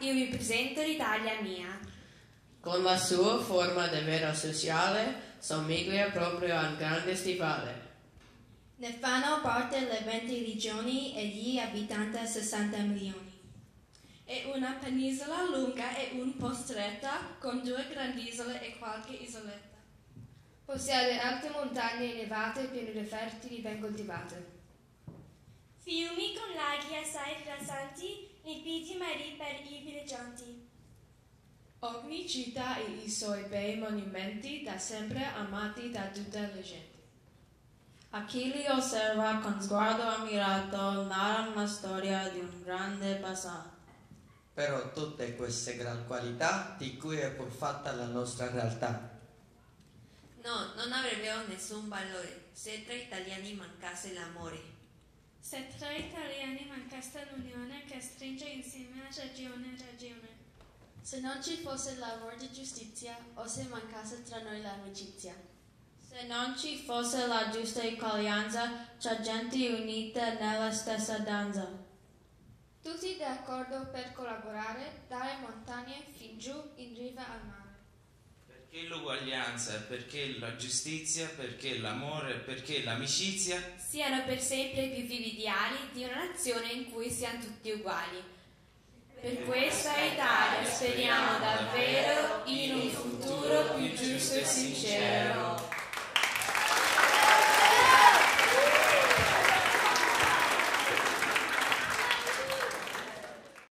Io vi presento l'Italia mia. Con la sua forma davvero sociale, somiglia proprio a un grande stivale. Ne fanno parte le 20 regioni e gli abitanti 60 milioni. È una penisola lunga e un po' stretta, con due grandi isole e qualche isoletta. Possiede alte montagne innevate e pianure fertili ben coltivate. Fiumi con laghi assai rilassanti, limpidi mari per i villeggianti. Ogni città e i suoi bei monumenti, da sempre amati da tutte le genti. A chi li osserva con sguardo ammirato, narra una storia di un grande passato. Però tutte queste gran qualità di cui è pur fatta la nostra realtà. No, non avrebbero nessun valore se tra italiani mancasse l'amore. Se tra italiani mancasse l'unione che stringe insieme la regione e regione. Se non ci fosse il lavoro di giustizia o se mancasse tra noi l'amicizia. Se non ci fosse la giusta eguaglianza tra genti unite nella stessa danza. Tutti d'accordo per collaborare dalle montagne fin giù in riva al mare. Perché l'uguaglianza, perché la giustizia, perché l'amore, perché l'amicizia siano per sempre i più vivi ideali di una nazione in cui siamo tutti uguali. Per questa Italia speriamo davvero in un futuro più giusto e sincero.